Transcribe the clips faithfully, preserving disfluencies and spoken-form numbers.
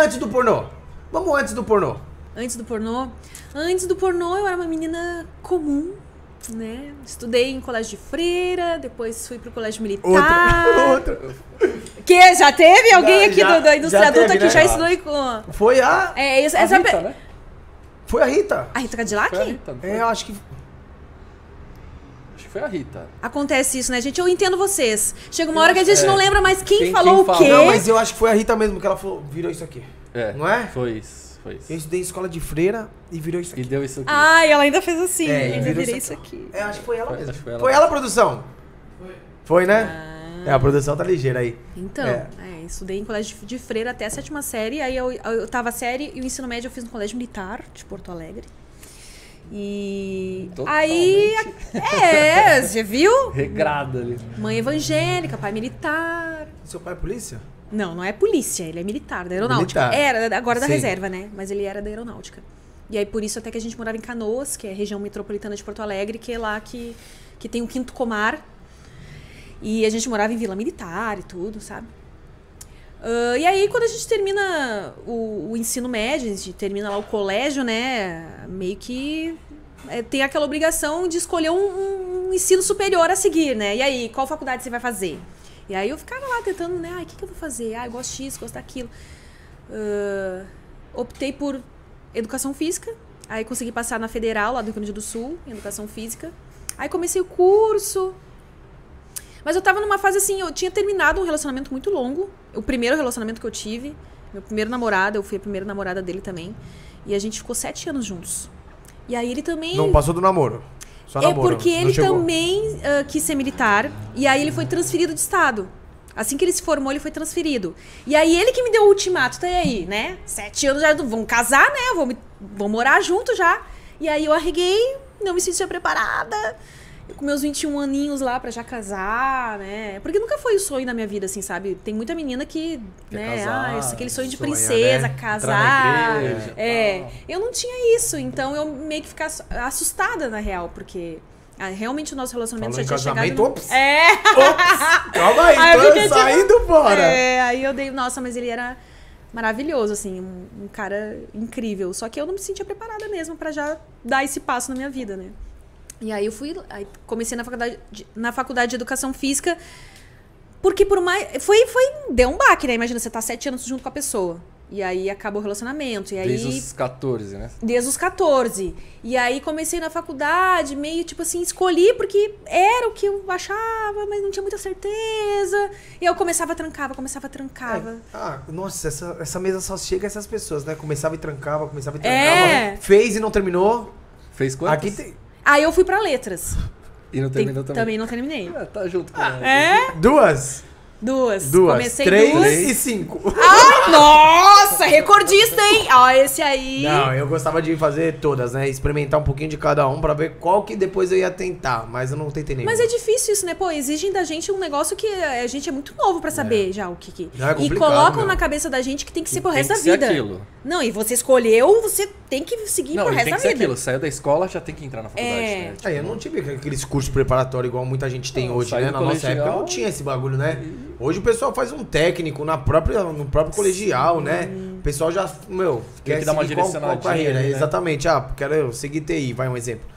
Antes do pornô. Vamos antes do pornô. Antes do pornô? Antes do pornô eu era uma menina comum, né? Estudei em colégio de freira, depois fui pro colégio militar. Outra. Outra. Que? Já teve alguém já, aqui já, do, da indústria já adulta teve, que né? já estudou com... Foi a... É, essa, a essa Rita, pe... né? Foi a Rita. A Rita Cadillac? Foi a Rita, não foi? É, eu acho que... Acho que foi a Rita. Acontece isso, né, gente? Eu entendo vocês. Chega uma eu hora que a gente é. não lembra mais quem, quem falou quem o quê. Não, mas eu acho que foi a Rita mesmo que ela falou, virou isso aqui. É. Não é? Foi isso, foi isso. Eu estudei em escola de freira e virou isso aqui. E deu isso aqui. Ah, e ela ainda fez assim. É, ainda virou isso aqui. aqui. É, acho que foi ela foi, mesmo. Foi ela, foi ela a produção? Foi. Foi, né? Ah. É, a produção tá ligeira aí. Então, é. É, estudei em colégio de freira até a sétima série. Aí eu, eu tava série e o ensino médio eu fiz no colégio militar de Porto Alegre. E... Totalmente. Aí... É, você viu? Regrada ali. Mãe evangélica, pai militar. Seu pai é polícia? Não, não é polícia, ele é militar, da aeronáutica. Militar. Era, agora da Sim. reserva, né? Mas ele era da aeronáutica. E aí por isso até que a gente morava em Canoas, que é a região metropolitana de Porto Alegre, que é lá que, que tem o quinto comar. E a gente morava em Vila Militar e tudo, sabe? Uh, e aí, quando a gente termina o, o ensino médio, a gente termina lá o colégio, né? Meio que é, tem aquela obrigação de escolher um, um ensino superior a seguir, né? E aí, qual faculdade você vai fazer? E aí eu ficava lá tentando, né? Ah, o que, que eu vou fazer? Ah, eu gosto disso, gosto daquilo. Uh, optei por Educação Física. Aí consegui passar na Federal, lá do Rio Grande do Sul, em Educação Física. Aí comecei o curso... Mas eu tava numa fase assim, eu tinha terminado um relacionamento muito longo. O primeiro relacionamento que eu tive, meu primeiro namorado, eu fui a primeira namorada dele também. E a gente ficou sete anos juntos. E aí ele também... Não passou do namoro, só namoro. É porque ele também uh, quis ser militar. E aí ele foi transferido de estado. Assim que ele se formou, ele foi transferido. E aí ele que me deu o ultimato, tá aí, né? Sete anos já, vamos casar, né? Vamos, vamos morar junto já. E aí eu arreguei, não me sentia preparada... Com meus vinte e um aninhos lá pra já casar, né? Porque nunca foi o sonho da minha vida, assim, sabe? Tem muita menina que, Quer né? Casar, ah, aquele sonho de sonha, princesa, né? casar. Igreja, é. Tal. Eu não tinha isso, então eu meio que ficava assustada, na real, porque ah, realmente o nosso relacionamento Falou já tinha chegado... No... Ops. É! Ops! Calma aí, aí tô eu saindo tipo... fora! É, aí eu dei... Nossa, mas ele era maravilhoso, assim, um, um cara incrível. Só que eu não me sentia preparada mesmo pra já dar esse passo na minha vida, né? E aí eu fui, aí comecei na faculdade, de, na faculdade de Educação Física, porque por mais, foi, foi, deu um baque, né? Imagina, você tá sete anos junto com a pessoa, e aí acaba o relacionamento, e aí... Desde os quatorze, né? Desde os quatorze. E aí comecei na faculdade, meio tipo assim, escolhi porque era o que eu achava, mas não tinha muita certeza. E eu começava, trancava, começava, trancava. É. Ah, nossa, essa, essa mesa só chega a essas pessoas, né? Começava e trancava, começava e trancava. É. Fez e não terminou. Fez quantas? Aqui tem... Aí eu fui pra letras. E não terminou também? Também não terminei. Ah, tá junto com ela. É? Duas? Duas. Duas. Comecei três, duas. Três e cinco. Ai, nossa! Recordista, hein? Ó, esse aí... Não, eu gostava de fazer todas, né? Experimentar um pouquinho de cada um pra ver qual que depois eu ia tentar. Mas eu não tentei nenhum. Mas é difícil isso, né? Pô, exigem da gente um negócio que a gente é muito novo pra saber é. já o que que... Não, é complicado, e colocam meu. na cabeça da gente que tem que ser pro resto da vida. Tem que ser aquilo. Não, e você escolheu, você tem que seguir não, pro resto da vida. Não, tem que ser aquilo. Saiu da escola, já tem que entrar na faculdade. É. Né? Tipo, é, eu não tive aqueles cursos preparatórios igual muita gente tem não, hoje, né? Na nossa época não tinha esse bagulho, né? E... Hoje o pessoal faz um técnico na própria, no próprio colegial, Sim. né? O pessoal já, meu, tem quer que dar uma direcionadinha, qual carreira, né? Exatamente. Ah, quero seguir T I, vai um exemplo.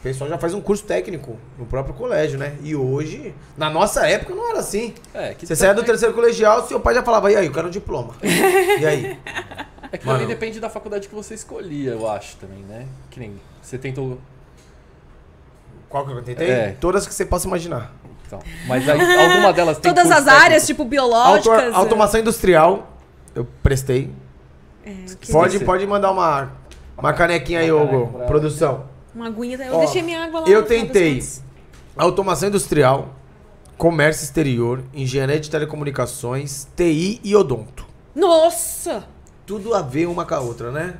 O pessoal já faz um curso técnico no próprio colégio, né? E hoje, na nossa época, não era assim. É, que Você saia do terceiro colegial, seu pai já falava, e aí, eu quero um diploma. E aí? É que Mano. também depende da faculdade que você escolhia, eu acho, também, né? Que nem, você tentou... Qual que eu tentei? É. Todas que você possa imaginar. Então, mas aí, alguma delas tem Todas as técnico. áreas, tipo biológicas. Auto, automação é. industrial, eu prestei. É, pode, pode mandar uma, uma canequinha aí, Hugo, pra... produção. Uma aguinha, eu Ó, deixei minha água lá. Eu tentei automação industrial, comércio exterior, engenharia de telecomunicações, T I e odonto. Nossa! Tudo a ver uma com a outra, né?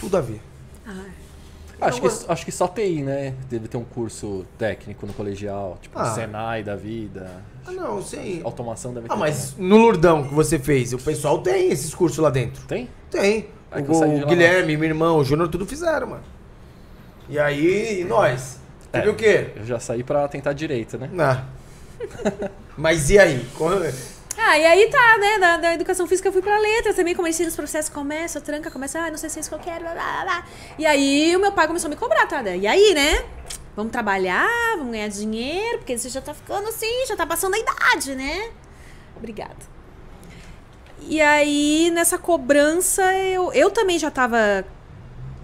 Tudo a ver. Ah, Acho que, acho que só T I, né? Deve ter um curso técnico no colegial, tipo ah. Senai da vida. Ah, não, sim. Automação deve ter. Ah, mas também. no Lurdão que você fez, o pessoal tem esses cursos lá dentro. Tem? Tem. É o o Guilherme, lá. meu irmão, o Júnior, tudo fizeram, mano. E aí, e nós? É, teve o quê? Eu já saí pra tentar direito, né? Ah. Mas e aí? Como... Ah, e aí tá, né? Da, da educação física eu fui pra letras também, comecei nos processos, começa, tranca, começa, ah, não sei se é isso que eu quero, blá, blá, blá. E aí o meu pai começou a me cobrar, tá? E aí, né? Vamos trabalhar, vamos ganhar dinheiro, porque você já tá ficando assim, já tá passando a idade, né? Obrigada. E aí, nessa cobrança, eu, eu também já tava...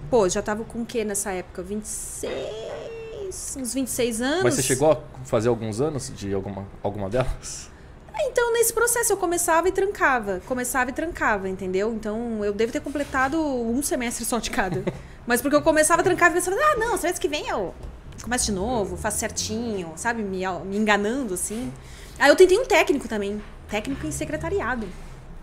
Pô, já tava com o quê nessa época? vinte e seis... Uns vinte e seis anos. Mas você chegou a fazer alguns anos de alguma, alguma delas? Então, nesse processo, eu começava e trancava. Começava e trancava, entendeu? Então, eu devo ter completado um semestre só de cada. Mas porque eu começava, trancava e pensava... Ah, não, semestre que vem eu começo de novo, faço certinho, sabe? Me, me enganando, assim. Aí eu tentei um técnico também. Técnico em secretariado.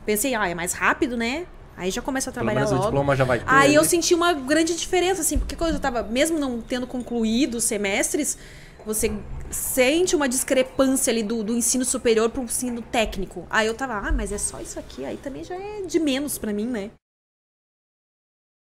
Pensei, ah, é mais rápido, né? Aí já começa a trabalhar logo. O diploma já vai ter. Aí eu senti uma grande diferença, assim, porque quando eu tava, mesmo não tendo concluído os semestres, você sente uma discrepância ali do, do ensino superior pro ensino técnico. Aí eu tava, ah, mas é só isso aqui, aí também já é de menos pra mim, né?